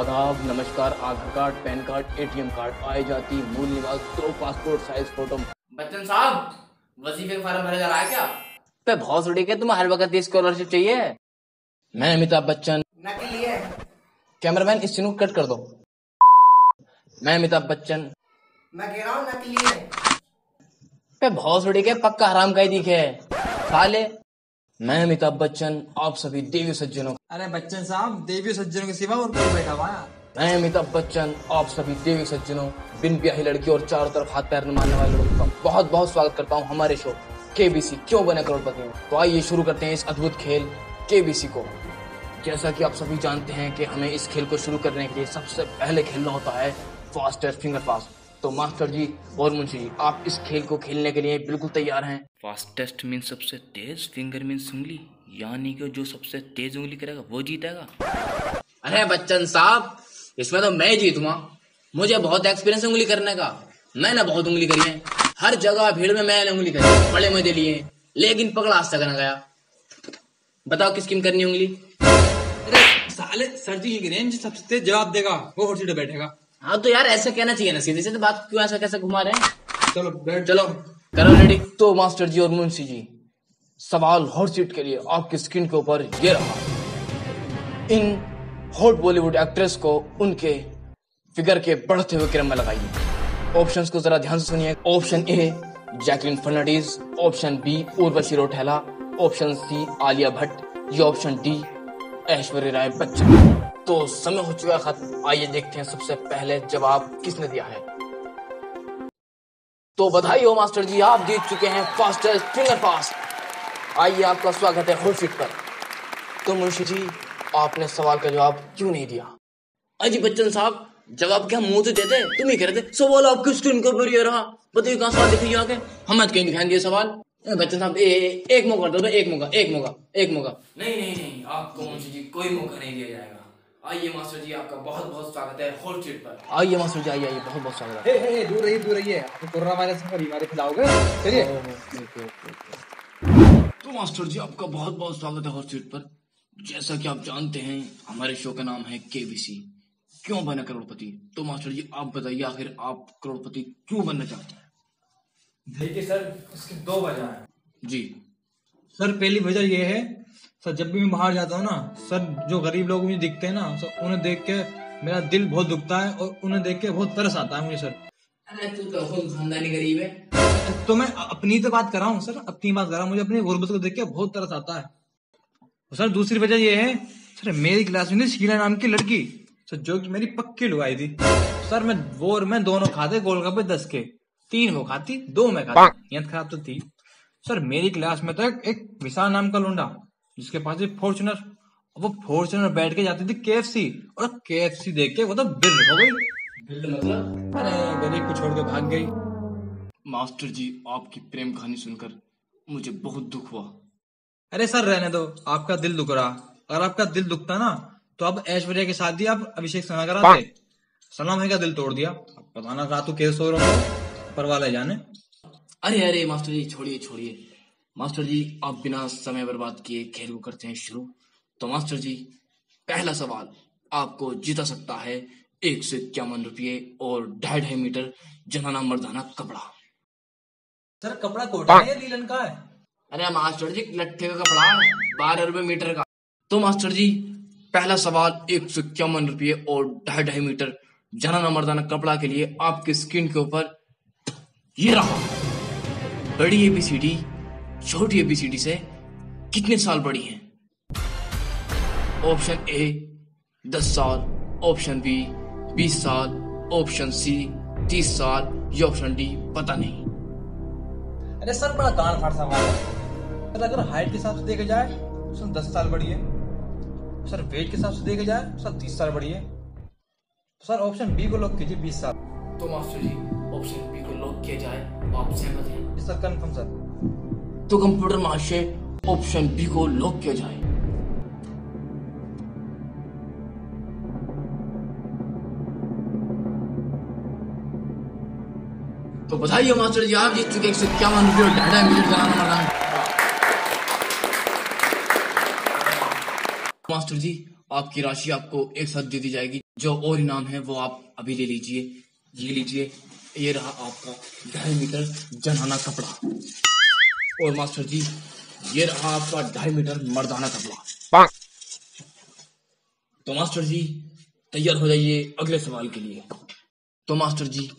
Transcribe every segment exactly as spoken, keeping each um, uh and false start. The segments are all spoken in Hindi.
आदाब, नमस्कार। Aadhaar card, PAN card, ATM card, आय जाति, मूल निवास, दो पासपोर्ट साइज फोटो। बच्चन साहब, वजीफे का फॉर्म भरने जा रहा है क्या? पे बहुत बड़ी क्या तुम्हें हर वक्त स्कॉलरशिप चाहिए? मैं अमिताभ बच्चन नकली है। कैमरामैन इस सीन को कट कर दो। मैं अमिताभ बच्चन मैं कह रहा हूँ नकली है। पे बहुत बड़ी क्या पक्का हराम का ही दिखे साले। मैं अमिताभ बच्चन आप सभी देवी सज्जनों का। अरे बच्चन साहब, देवी सज्जनों के सिवा और कोई बैठा हुआ? मैं अमिताभ बच्चन आप सभी देवी सज्जनों, बिन ब्याही लड़की और चारों तरफ हाथ पैर न मारने वाले लोगों का बहुत बहुत स्वागत करता हूँ हमारे शो केबीसी क्यों बने करोड़पति। तो आइए शुरू करते हैं इस अद्भुत खेल केबीसी को। जैसा कि आप सभी जानते हैं कि हमें इस खेल को शुरू करने के लिए सबसे पहले खेलना होता है फास्टेस्ट फिंगर पास। तो मास्टर जी और मुंशी जी, आप इस खेल को खेलने के लिए बिल्कुल तैयार हैं? फास्टेस्ट मीन सबसे तेज, फिंगर मीन उंगली, यानी कि जो सबसे तेज उंगली करेगा वो जीतेगा। अरे बच्चन साहब, इसमें तो मैं जीतूंगा। मुझे बहुत एक्सपीरियंस उंगली करने का। मैंने बहुत उंगली करी है, हर जगह भीड़ में मैंने उंगली करी, बड़े मजे लिए, लेकिन पकड़ा आज तक न गया। बताओ किसकी में करनी उंगली? अरे साले, सर जी की रेंज सबसे तेज जवाब देगा वो फोर्टी पे बैठेगा। हाँ तो यार ऐसा कहना चाहिए ना, सीधे सीधे बात क्यों ऐसा कैसे घुमा रहे हैं। चलो बैठ, चलो करो रेडी। तो मास्टर जी और मुंशी जी, सवाल हॉट सीट के लिए आपकी स्क्रीन के ऊपर ये रहा। इन हॉट बॉलीवुड एक्ट्रेस को उनके फिगर के बढ़ते हुए क्रम में लगाइए। ऑप्शंस को जरा ध्यान से सुनिए। Option A Jacqueline Fernandez, option B Urvashi Rautela, option C Alia Bhatt या ऑप्शन डी ऐश्वर्या राय बच्चन। तो समय हो चुका खत्म। आइए देखते हैं सबसे पहले जवाब किसने दिया है। तो बधाई हो मास्टर जी, आप जीत चुके हैं फास्टेस्ट फिंगर पास। आइए आपका स्वागत है हॉट सीट पर। तो मुंशी जी, आपने सवाल का जवाब क्यों नहीं दिया? अजी बच्चन साहब, जवाब क्या मुंह से देते, तुम ही कह रहे थे। सवाल आपकी स्क्रीन के ऊपर ये रहा, बताइए कहाँ सवाल दिखाइए आके, हम कहीं दिखाएंगे सवाल। बच्चन साहब एक मौका दो, एक मौका एक मौका एक मौका। नहीं नहीं नहीं, आपको मुंशी जी कोई मौका नहीं दिया जाएगा। आइए मास्टर जी, आपका बहुत बहुत स्वागत है हॉट सीट पर। आइए मास्टर जी, आइए आइए, बहुत बहुत स्वागत है। हे हे, दूर रहिए दूर रहिए, कोरोना वायरस की बीमारी फैलाओगे। चलिए। तो मास्टर जी, आपका बहुत बहुत स्वागत है हॉट सीट पर। जैसा कि आप जानते हैं हमारे शो का नाम है केबीसी क्यों बने करोड़पति। तो मास्टर जी, आप बताइए आखिर आप करोड़पति क्यों बनना चाहते हैं? देखिए सर, इसकी दो वजह है जी। सर पहली वजह यह है, सर जब भी मैं बाहर जाता हूँ ना सर, जो गरीब लोग मुझे दिखते हैं ना सर, उन्हें देख के मेरा दिल बहुत दुखता है और उन्हें देख के बहुत तरस आता है मुझे सर। अरे तू तो बहुत खानदानी गरीब है। तो मैं अपनी तो बात कर रहा हूँ सर, अपनी बात कर रहा हूँ, मुझे अपनी गुर्बत को देख के बहुत तरस आता है। और सर दूसरी वजह यह है सर, मेरी क्लास में शीला नाम की लड़की सर, जो कि मेरी पक्की लुगाई थी सर, मैं वो और मैं दोनों खाते गोलगप्पे दस के, तीन वो खाती दो मैं खाता, नियत खराब तो थी सर। मेरी क्लास में तो एक विशाल नाम का लौंडा, जिसके पास फॉर्च्यूनर, वो फॉर्च्यूनर बैठ के जाती थी केएफसी, और केएफसी देख के वो तो बिल्ड हो गई। बिल्ड मतलब? अरे गरीब को छोड़ के भाग गई। मास्टर जी, आपकी प्रेम कहानी सुनकर मुझे बहुत दुख हुआ। अरे सर रहने दो, आपका दिल दुख रहा। अगर आपका दिल दुखता ना तो आप ऐश्वर्या के शादी आप अभिषेक सना कराते। सना भाई का दिल तोड़ दिया, पता ना रातों के सो रहा हूँ, परवा ले जाने। अरे अरे मास्टर जी छोड़िए छोड़िए। मास्टर जी, आप बिना समय बर्बाद किए खेल को करते हैं शुरू। तो मास्टर जी, पहला सवाल आपको जीता सकता है एक सौ इक्यावन रुपये और ढाई ढाई मीटर जनाना मर्दाना कपड़ा। सर कपड़ा कोटा है या लीलन का है? अरे मास्टर जी, लट्ठे का कपड़ा है, बारह रुपए मीटर का। तो मास्टर जी, पहला सवाल एक सौ इक्यावन रुपये और ढाई ढाई मीटर जनाना मर्दाना कपड़ा के लिए आपके स्क्रीन के ऊपर ये रहा। बड़ी एबीसीडी छोटी एबीसीडी से कितने साल बड़ी है? ऑप्शन ए दस साल, ऑप्शन बी बीस साल, ऑप्शन सी तीस साल या ऑप्शन डी पता नहीं। अरे सर बड़ा कान फाड़ सवाल है। सर अगर हाइट के हिसाब से देखा जाए सर दस साल बड़ी है, सर वेट के हिसाब से देखा जाए सर तीस साल बड़ी है, सर ऑप्शन बी को लॉक कीजिए बीस साल। तो मास्टर जी, ऑप्शन बी को लॉक किया जाए, आप सहमत हैं? Sir confirm sir. तो कंप्यूटर महाशय, ऑप्शन बी को लॉक किया जाए। तो बधाई मास्टर जी, आप जीत चुके एक सौ इक्यावन रुपये और ढाई मीटर जाना मरदाना। मास्टर जी, आपकी राशि आपको एक साथ दे दी जाएगी। जो और इनाम है वो आप अभी ले लीजिए, ये लीजिए, ये रहा आपका ढाई मीटर जनाना कपड़ा, और मास्टर जी ये रहा आपका ढाई मीटर मर्दाना कपड़ा। तो मास्टर जी तैयार हो जाइए अगले सवाल के लिए। तो मास्टर जी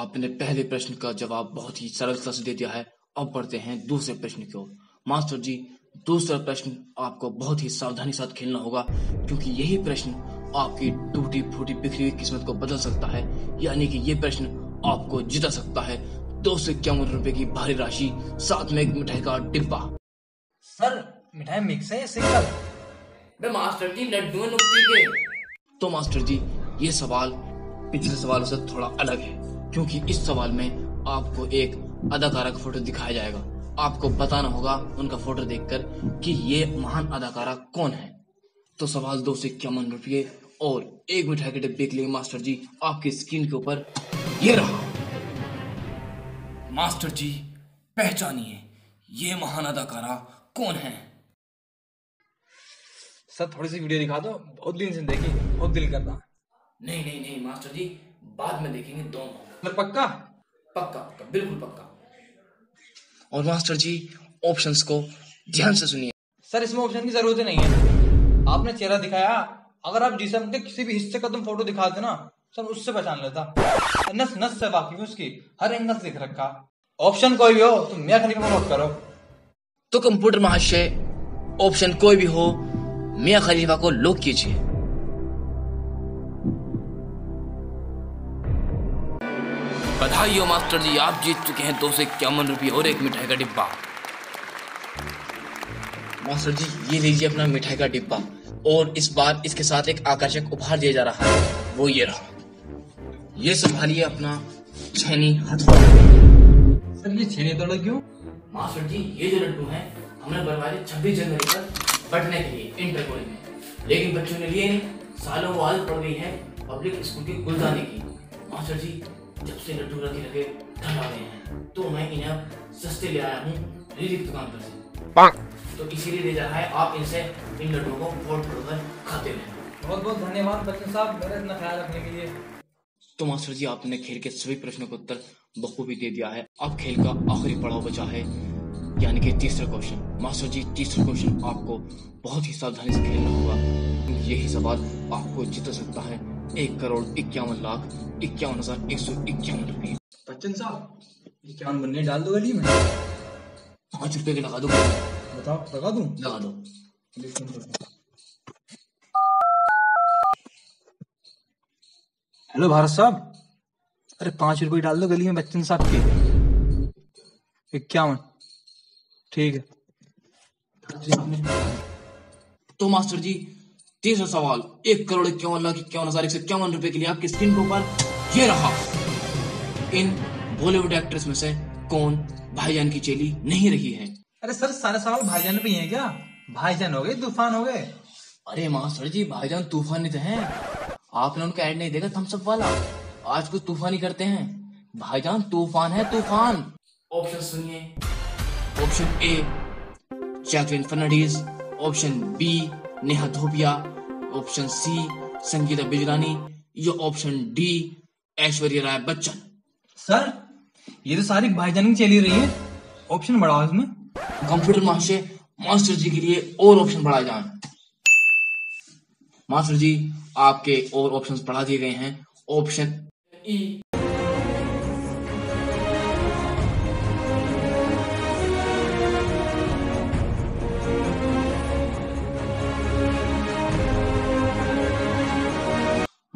आपने पहले प्रश्न का जवाब बहुत ही सरलता से दे दिया है, अब बढ़ते हैं दूसरे प्रश्न की ओर। मास्टर जी दूसरा प्रश्न आपको बहुत ही सावधानी के साथ खेलना होगा, क्योंकि यही प्रश्न आपकी टूटी फूटी बिखरी हुई किस्मत को बदल सकता है, यानी कि ये प्रश्न आपको जिता सकता है दो सौ इक्यावन रुपए की भारी राशि साथ में एक मिठाई का डिब्बा। सर मिठाई मिक्स है या सिंगल? बे मास्टर जी लड्डू है नुक्ती के। तो मास्टर जी ये सवाल पिछले सवालों से थोड़ा अलग है, क्योंकि इस सवाल में आपको एक अदाकारा का फोटो दिखाया जाएगा, आपको बताना होगा उनका फोटो देखकर कि ये महान अदाकारा कौन है। तो सवाल दो सौ इक्यावन रुपये और एक मिठाई के डिब्बे के लिए मास्टर जी आपकी स्क्रीन के ऊपर ये रहा। मास्टर जी पहचानिए ये महान अदाकारा कौन है। सर थोड़ी सी वीडियो दिखा दो, बहुत दिन से देखी, बहुत दिल करता। नहीं नहीं नहीं मास्टर जी बाद में देखेंगे दोनों। पक्का? पक्का पक्का, बिल्कुल पक्का। और मास्टर जी ऑप्शंस को ध्यान से सुनिए। सर इसमें ऑप्शन की जरूरत नहीं है, आपने चेहरा दिखाया, अगर आप जिसम के किसी भी हिस्से का तुम फोटो दिखाते ना सर उससे पहचान लेता। नस नस से वाकिफ उसकी, हर एंगल से दिख रखा। ऑप्शन कोई भी हो तुम मेरा खलीफा नोट करो। तो कंप्यूटर महाशय ऑप्शन कोई भी हो मियां खलीफा को लॉक कीजिए। बधाई हो मास्टर जी, आप जीत चुके हैं दो सौ इक्यावन रुपये और एक मिठाई का डिब्बा। मास्टर जी ये लीजिए अपना मिठाई का डिब्बा, और इस बार इसके साथ एक आकर्षक उपहार दिया जा रहा है, वो ये रहा। ये संभालिए अपना छेनी हथौड़ा। सर ये छेनी हथौड़ा क्यों? मास्टर जी ये जो लड्डू है हमने बनवाए छब्बीस जनवरी पर बटने के लिए इंटरपोल में, लेकिन बच्चों ने लिए सालों को आदत पड़ गई है पब्लिक स्कूल की गुलदानी की। मास्टर जी जब से लड्डू रखे रखे ठंडा गए हैं तो मैं इन्हें सस्ते ले आया हूँ रिलीफ दुकान पर से, तो इसीलिए ले जा रहा है। आप इनसे इन लड्डू को फोड़ फोड़ कर खाते रहें। बहुत बहुत धन्यवाद बच्चन साहब मेरा इतना ख्याल रखने के लिए। तो मास्टर जी आपने खेल के सभी प्रश्नों को उत्तर बखूबी दे दिया है। अब खेल का आखिरी पड़ाव बचा है, यानी कि तीसरा क्वेश्चन। मास्टर जी तीसरा क्वेश्चन आपको बहुत ही सावधानी से खेलना होगा, क्योंकि यही सवाल आपको जिता सकता है एक करोड़ इक्यावन लाख इक्यावन हजार एक सौ इक्यावन रुपये। बच्चन साहब इक्यावन बनने डाल दो गली में, पाँच रुपये के लगा दो। बताओ लगा दूं? लगा दो। हेलो भारत साहब, अरे पाँच रुपये डाल दो गली में बच्चन साहब के। इक्यावन ठीक है। तो मास्टर जी तीसरा सवाल एक करोड़ इक्यावन लाख इक्यावन हजार एक सौ इक्यावन रुपए के लिए आपकी स्क्रीन के ऊपर ये रहा। इन बॉलीवुड एक्ट्रेस में से कौन भाईजान की चेली नहीं रही है? अरे सर सारे सवाल भाईजान पे हैं क्या? भाईजान हो गए, तूफान हो गए। अरे मास्टर जी भाईजान तूफान ही तो है, आपने उनका ऐड नहीं देखा थम्सअप वाला? आज कुछ तूफान ही करते हैं। भाईजान तूफान है, तूफान। ऑप्शन सुनिए। Option A Jacqueline Fernandez, option B Neha Dhupia, option C Sangeeta Bijlani, या option D Aishwarya Rai Bachchan. Sir ये तो सारी भाईजान की चली रही है, ऑप्शन बढ़ाओ इसमें। कंप्यूटर महाशय मास्टर जी के लिए और ऑप्शन बढ़ाए जाएं। मास्टर जी आपके और ऑप्शंस बढ़ा दिए गए हैं। Option E.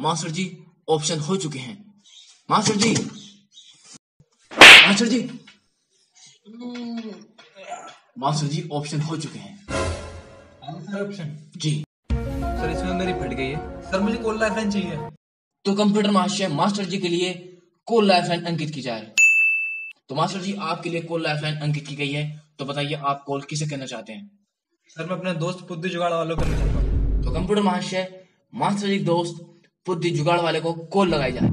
Master ji option हो चुके हैं। Master ji master ji master ji option हो चुके हैं। सर ऑप्शन जी सर इसमें मेरी फट गई है, सर मुझे कॉल लाइफ लाइन चाहिए। तो कंप्यूटर महाशय मास्टर जी के लिए कॉल लाइफ लाइन अंकित की जाए। तो मास्टर जी आपके लिए कॉल लाइफ लाइन अंकित की गई है, तो बताइए आप कॉल किसे करना चाहते हैं? सर मैं अपने दोस्त बुद्धि जुगाड़ वालों को करना चाहता हूँ। तो कंप्यूटर महाशय मास्टर जी दोस्त बुद्धि जुगाड़ वाले को कॉल लगाई जाए।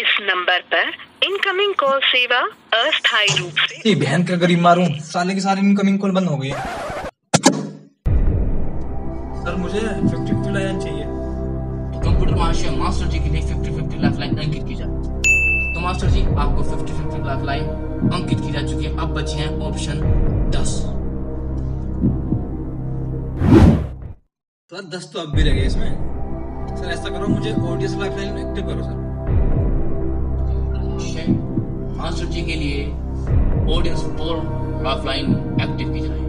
इस नंबर पर इनकमिंग कॉल सेवा अस्थायी रूप से। बहन का गरीब मारूं, साले के सारे इनकमिंग कॉल बंद हो गई। सर मुझे पचास लाइन चाहिए। तो कंप्यूटर मास्टर मास्टर जी के लिए पचास पचास लाख लाइन अंकित की जाए। तो मास्टर जी आपको पचास पचास लाख लाइन अंकित की जा चुकी है। अब बची है ऑप्शन दस। सर दस तो अब भी लगे इसमें। सर ऐसा करो मुझे ऑडियंस लाइफ लाइन एक्टिव करो सर। मास्टर जी के लिए audience for life line active की जाए।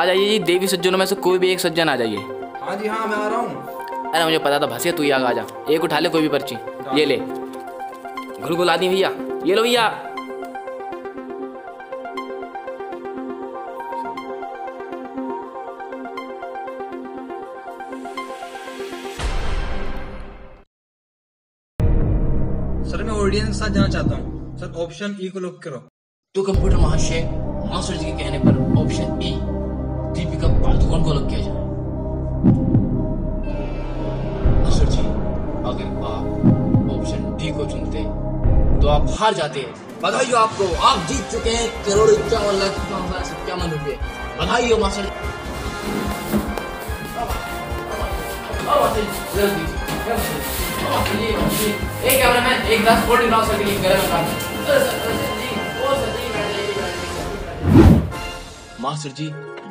आ जाइए जी, देवी सज्जनों में से कोई भी एक सज्जन आ जाइए। हाँ जी हाँ मैं आ रहा हूँ। अरे मुझे पता था भसिया तू ही आ जा। एक उठा ले कोई भी पर्ची। ये ले गुलगुल आदि भैया, ये लो भैया। सर मैं ऑडियंस साथ जाना चाहता हूँ। सर ऑप्शन ई को लॉक करो। तो कंप्यूटर महाशय मास्टर जी के कहने पर ऑप्शन ई दीपिका पादुकोण को लॉक किया जाए। मास्टर जी अगर आप ऑप्शन डी को चुनते तो आप हार जाते हैं। बधाई हो आपको, आप जीत चुके हैं करोड़ इक्यावन लाख सत्तावन रुपए। बधाई हो मास्टर जी। एक कैमरामैन एक दस फोटोग्राफ से क्लिक कर रहा था। मास्टर जी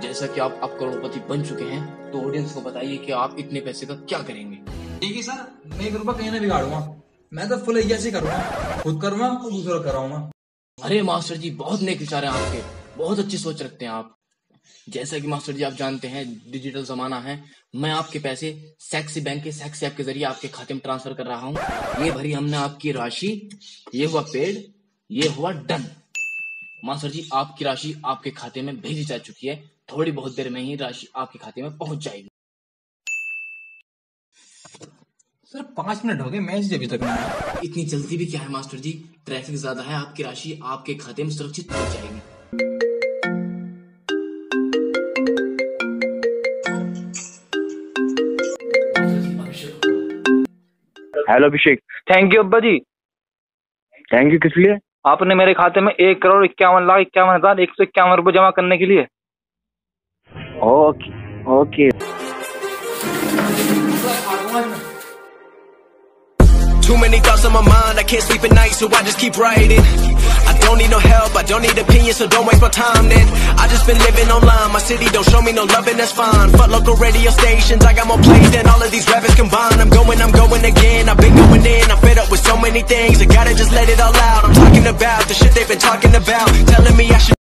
जैसा कि आप अब करोड़पति बन चुके हैं तो ऑडियंस को बताइए कि आप इतने पैसे का क्या करेंगे। ठीक है सर, मैं एक रुपया कहीं ना बिगाड़ूंगा। मैं तो फुल ऐसे करूंगा, खुद करूंगा और दूसरा कराऊंगा। अरे मास्टर जी बहुत नेक विचार हैं आपके, बहुत अच्छी सोच रखते हैं आप। जैसा कि मास्टर जी आप जानते हैं डिजिटल जमाना है, मैं आपके पैसे सेक्सी बैंक के सेक्सी ऐप के जरिए आपके खाते में ट्रांसफर कर रहा हूं। ये भरी हमने आपकी राशि, ये हुआ पेड, ये हुआ डन। मास्टर जी आपकी राशि आपके खाते में भेजी जा चुकी है। थोड़ी बहुत देर में ही राशि आपके खाते में पहुंच जाएगी। सर पांच मिनट हो गए मैसेज अभी तक नहीं। इतनी जल्दी भी क्या है मास्टर जी, ट्रैफिक ज्यादा है। आपकी राशि आपके खाते में सुरक्षित पहुंच जाएगी। Hello Abhishek. थैंक यू अब्बा जी। थैंक यू किस लिए? आपने मेरे खाते में एक करोड़ इक्यावन लाख इक्यावन हजार एक सौ इक्यावन रुपए जमा करने के लिए। Okay okay. Too many thoughts on my mind, I can't sleep at night, so I just keep writing. I don't need no help, I don't need opinions, so don't waste my time then. I just been living online, my city don't show me no loving, that's fine. Fuck local radio stations, I got more plays than all of these rappers combined. I'm going, I'm going again, I've been going in, I'm fed up with so many things. I gotta just let it all out, I'm talking about the shit they've been talking about, telling me I should.